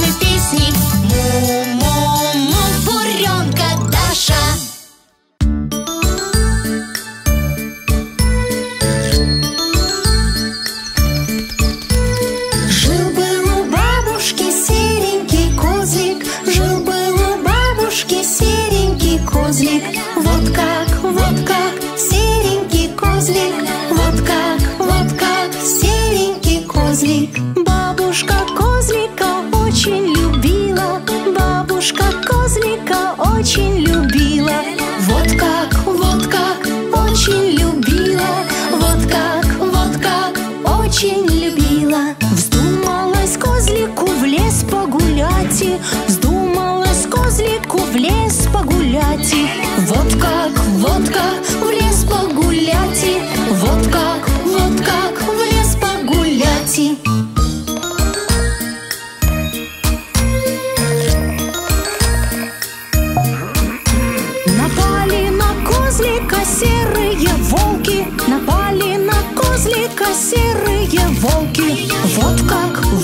мы песни му-му-му буренка Даша. Жил-был у бабушки серенький козлик, жил-был у бабушки серенький козлик. Вот как, серенький козлик, вот как, серенький козлик. Бабушка козлика очень любила, бабушка козлика очень любила. Вот как, очень любила, вот как, очень любила. Вздумалась козлику в лес погулять, вздумалась козлику в лес погулять. Вот как, в лес погулять, вот как, в лес погулять. Напали на козлика серые волки.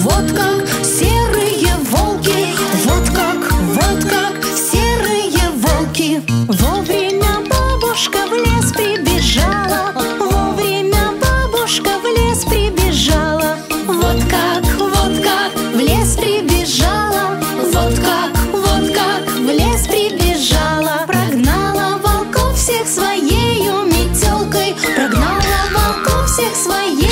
Вот как, серые волки. Вот как, серые волки. Вовремя бабушка в лес прибежала, вовремя бабушка в лес прибежала. Вот как, в лес прибежала. Вот как, в лес прибежала. Прогнала волков всех своей метелкой. Прогнала волков всех своей